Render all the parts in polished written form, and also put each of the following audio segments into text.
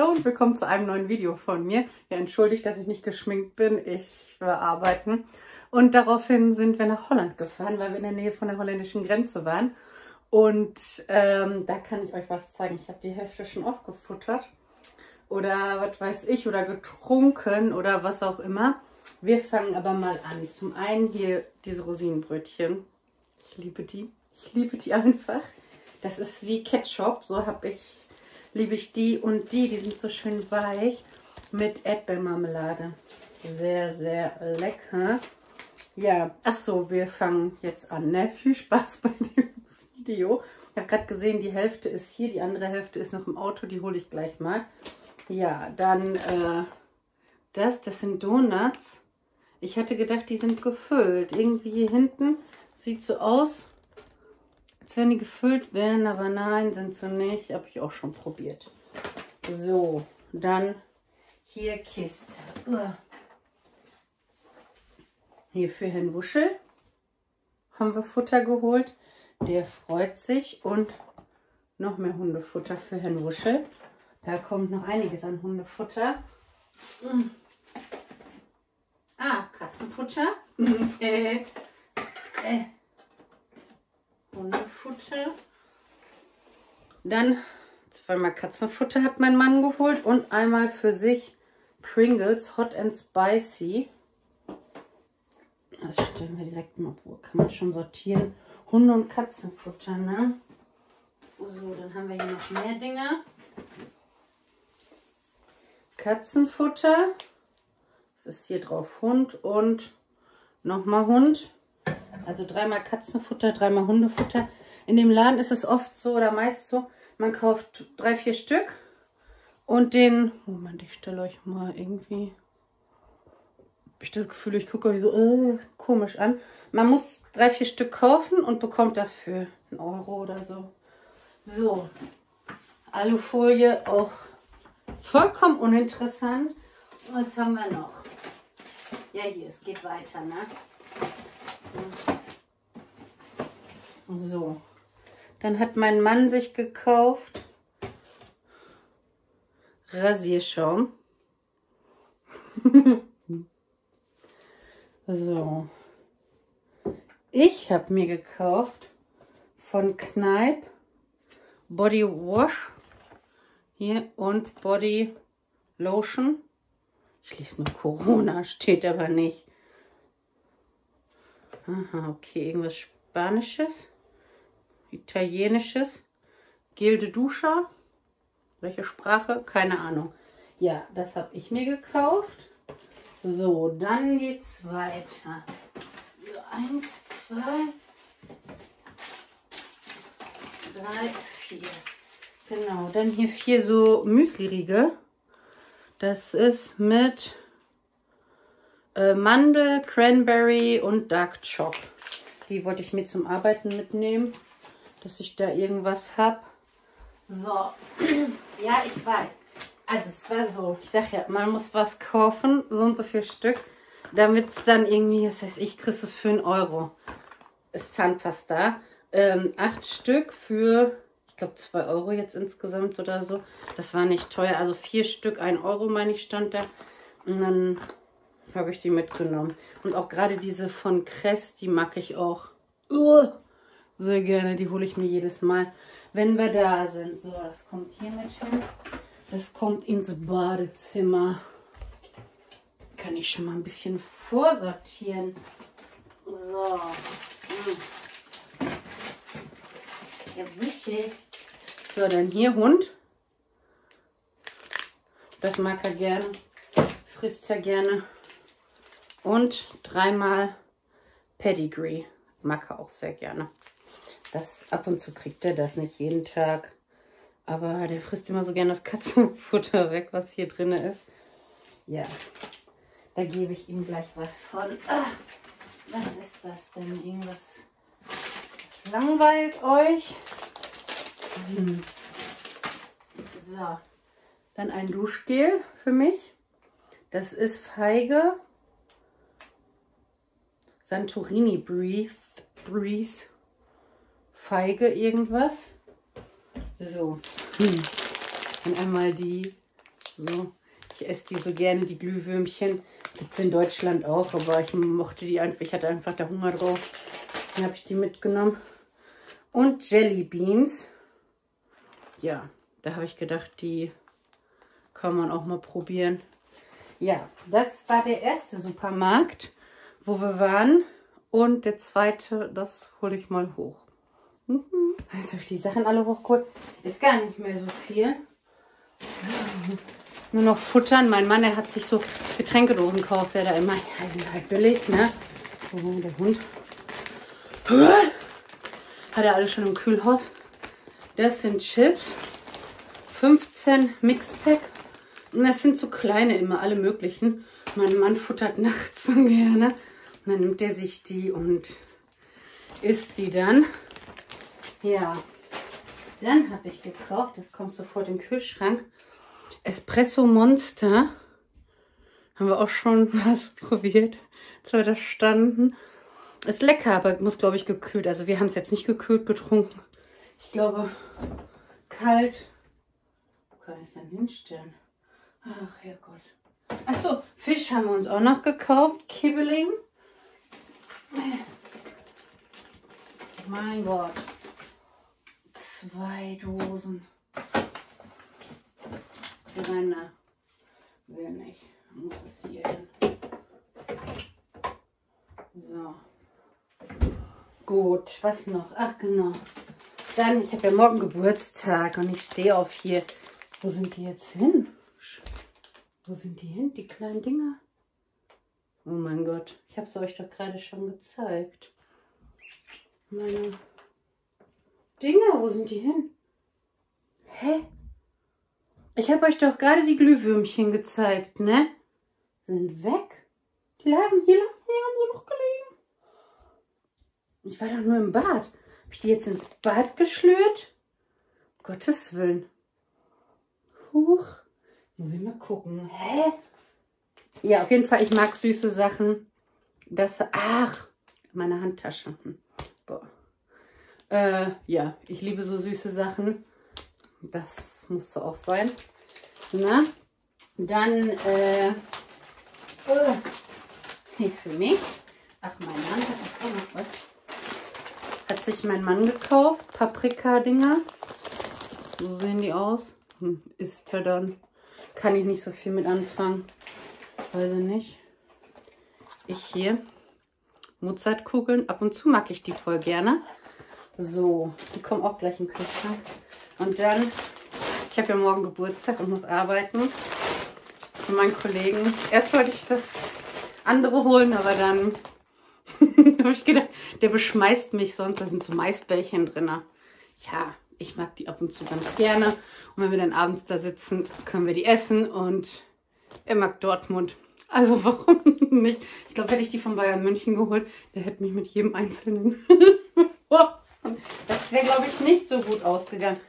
Hallo und willkommen zu einem neuen Video von mir. Ja, entschuldigt, dass ich nicht geschminkt bin. Ich war arbeiten. Und daraufhin sind wir nach Holland gefahren, weil wir in der Nähe von der holländischen Grenze waren. Und da kann ich euch was zeigen. Ich habe die Hälfte schon aufgefuttert. Oder was weiß ich, oder getrunken oder was auch immer. Wir fangen aber mal an. Zum einen hier diese Rosinenbrötchen. Ich liebe die. Ich liebe die einfach. Das ist wie Ketchup. So liebe ich die und die. Die sind so schön weich mit Erdbeermarmelade. Sehr, sehr lecker. Ja, ach so, wir fangen jetzt an, ne? Viel Spaß bei dem Video. Ich habe gerade gesehen, die Hälfte ist hier, die andere Hälfte ist noch im Auto. Die hole ich gleich mal. Ja, dann das sind Donuts. Ich hatte gedacht, die sind gefüllt. Irgendwie hier hinten sieht so aus, als wenn die gefüllt wären, aber nein, sind sie nicht. Habe ich auch schon probiert. So, dann hier Kiste. Hier für Herrn Wuschel haben wir Futter geholt. Der freut sich und noch mehr Hundefutter für Herrn Wuschel. Da kommt noch einiges an Hundefutter. Ah, Katzenfutter. Hundefutter. Dann zweimal Katzenfutter hat mein Mann geholt und einmal für sich Pringles Hot and Spicy. Das stellen wir direkt mal, obwohl kann man schon sortieren. Hunde- und Katzenfutter, ne? So, dann haben wir hier noch mehr Dinge. Katzenfutter. Das ist hier drauf Hund und nochmal Hund. Also dreimal Katzenfutter, dreimal Hundefutter. In dem Laden ist es oft so oder meist so, man kauft 3, 4 Stück und den... Moment, ich stelle euch mal irgendwie... Habe ich das Gefühl, ich gucke euch so komisch an. Man muss 3, 4 Stück kaufen und bekommt das für 1 Euro oder so. So, Alufolie auch vollkommen uninteressant. Was haben wir noch? Ja, hier, es geht weiter, ne? So, dann hat mein Mann sich gekauft Rasierschaum. So, ich habe mir gekauft von Kneipp Body Wash hier und Body Lotion. Ich lese nur Corona, steht aber nicht. Aha, okay, irgendwas Spanisches, Italienisches, Gilde Duscher, welche Sprache? Keine Ahnung. Ja, das habe ich mir gekauft. So, dann geht's weiter. 1, 2, 3, 4. Genau, dann hier 4 so Müsli-Riegel. Das ist mit Mandel, Cranberry und Dark Choc. Die wollte ich mir zum Arbeiten mitnehmen, dass ich da irgendwas habe. So, ja, ich weiß. Also es war so, ich sag ja, man muss was kaufen, so und so viel Stück, damit es dann irgendwie, das heißt, ich kriege es für 1 Euro. Ist Zahnpasta. 8 Stück für... Ich glaube 2 Euro jetzt insgesamt oder so. Das war nicht teuer. Also 4 Stück, 1 Euro meine ich stand da. Und dann habe ich die mitgenommen. Und auch gerade diese von Crest, die mag ich auch sehr gerne. Die hole ich mir jedes Mal, wenn wir da sind. So, das kommt hier mit hin. Das kommt ins Badezimmer. Kann ich schon mal ein bisschen vorsortieren. So. Ja, wichtig. So, dann hier Hund. Das mag er gerne. Frisst er gerne. Und 3-mal Pedigree. Mag er auch sehr gerne. Das ab und zu kriegt er das nicht jeden Tag. Aber der frisst immer so gerne das Katzenfutter weg, was hier drin ist. Ja, da gebe ich ihm gleich was von. Ah, was ist das denn? Irgendwas... langweilt euch. So, dann ein Duschgel für mich. Das ist Feige Santorini Breeze. Feige irgendwas. So. Und einmal die So. Ich esse die so gerne, die Glühwürmchen. Gibt es in Deutschland auch, aber ich mochte die einfach. Ich hatte einfach da Hunger drauf. Dann habe ich die mitgenommen. Und Jelly Beans. Ja, da habe ich gedacht, die kann man auch mal probieren. Ja, das war der erste Supermarkt, wo wir waren. Und der zweite, das hole ich mal hoch. Jetzt habe ich die Sachen alle hochgeholt. Ist gar nicht mehr so viel. Nur noch futtern. Mein Mann, der hat sich so Getränkedosen gekauft, der da immer, ja, sind halt billig, ne? Oh, der Hund. Hat er alle schon im Kühlhaus. Das sind Chips. 15 Mixpack. Und das sind so kleine immer, alle möglichen. Mein Mann futtert nachts so gerne. Und dann nimmt er sich die und isst die dann. Ja. Dann habe ich gekauft, das kommt sofort in den Kühlschrank. Espresso Monster. Haben wir auch schon was probiert. Zwei da standen. Ist lecker, aber muss, glaube ich, gekühlt. Also wir haben es jetzt nicht gekühlt getrunken. Ich glaube, kalt. Wo kann ich es denn hinstellen? Ach, Herrgott. Achso, Fisch haben wir uns auch noch gekauft. Kibbeling. Mein Gott. 2 Dosen. Renner. Will nicht. Muss es hier hin. So. Gut, was noch? Ach genau. Dann, ich habe ja morgen Geburtstag und ich stehe auf hier. Wo sind die jetzt hin? Wo sind die hin, die kleinen Dinger? Oh mein Gott. Ich habe es euch doch gerade schon gezeigt. Meine Dinger, wo sind die hin? Hä? Ich habe euch doch gerade die Glühwürmchen gezeigt, ne? Sind weg? Die haben hier noch gelegen. Ich war doch nur im Bad. Habe ich die jetzt ins Bad geschlürt? Um Gottes Willen. Huch. Muss ich mal gucken. Hä? Ja, auf jeden Fall, ich mag süße Sachen. Das, ach, meine Handtasche. Boah. Ja, ich liebe so süße Sachen. Das musste auch sein. Na, dann, hier für mich. Ach, mein Mann hat auch noch was. Hat sich mein Mann gekauft. Paprika-Dinger. So sehen die aus. Ist er dann. Kann ich nicht so viel mit anfangen. Weiß ich nicht. Ich hier. Mozartkugeln. Ab und zu mag ich die voll gerne. So, die kommen auch gleich in den Kühlschrank. Und dann, ich habe ja morgen Geburtstag und muss arbeiten. Für meinen Kollegen. Erst wollte ich das andere holen, aber dann habe ich gedacht, der beschmeißt mich sonst. Da sind so Maisbällchen drin. Ja, ich mag die ab und zu ganz gerne. Und wenn wir dann abends da sitzen, können wir die essen. Und er mag Dortmund. Also warum nicht? Ich glaube, hätte ich die von Bayern München geholt, der hätte mich mit jedem Einzelnen... Das wäre, glaube ich, nicht so gut ausgegangen.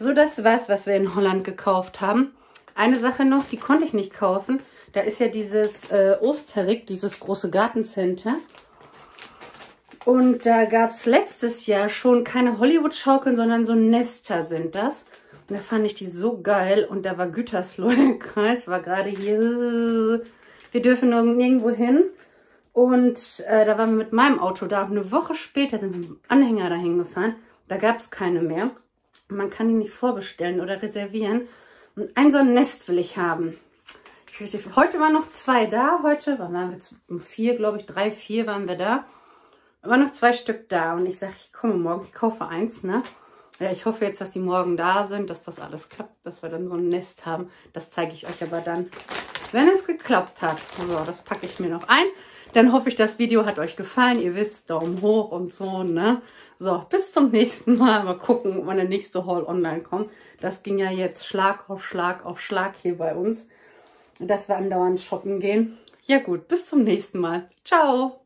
So, das war's, was wir in Holland gekauft haben. Eine Sache noch, die konnte ich nicht kaufen. Da ist ja dieses Osterik, dieses große Gartencenter. Und da gab es letztes Jahr schon keine Hollywood-Schaukeln, sondern so Nester sind das. Und da fand ich die so geil. Und da war Gütersloh im Kreis, war gerade hier. Wir dürfen nirgendwo hin. Und da waren wir mit meinem Auto da. Und eine Woche später sind wir mit dem Anhänger dahin gefahren. Da gab es keine mehr. Man kann die nicht vorbestellen oder reservieren. Und ein so ein Nest will ich haben. Heute waren noch 2 da. Heute waren wir um 4, glaube ich. 3, 4 waren wir da. Da waren noch 2 Stück da. Und ich sage, ich komme morgen, ich kaufe 1, ne? Ja, ich hoffe jetzt, dass die morgen da sind, dass das alles klappt, dass wir dann so ein Nest haben. Das zeige ich euch aber dann, wenn es geklappt hat. So, das packe ich mir noch ein. Dann hoffe ich, das Video hat euch gefallen. Ihr wisst, Daumen hoch und so, ne? So, bis zum nächsten Mal. Mal gucken, wann der nächste Haul online kommt. Das ging ja jetzt Schlag auf Schlag auf Schlag hier bei uns. Dass wir andauernd shoppen gehen. Ja gut, bis zum nächsten Mal. Ciao!